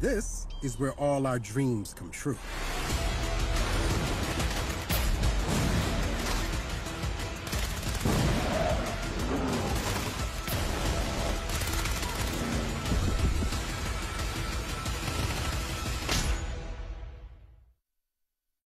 This is where all our dreams come true.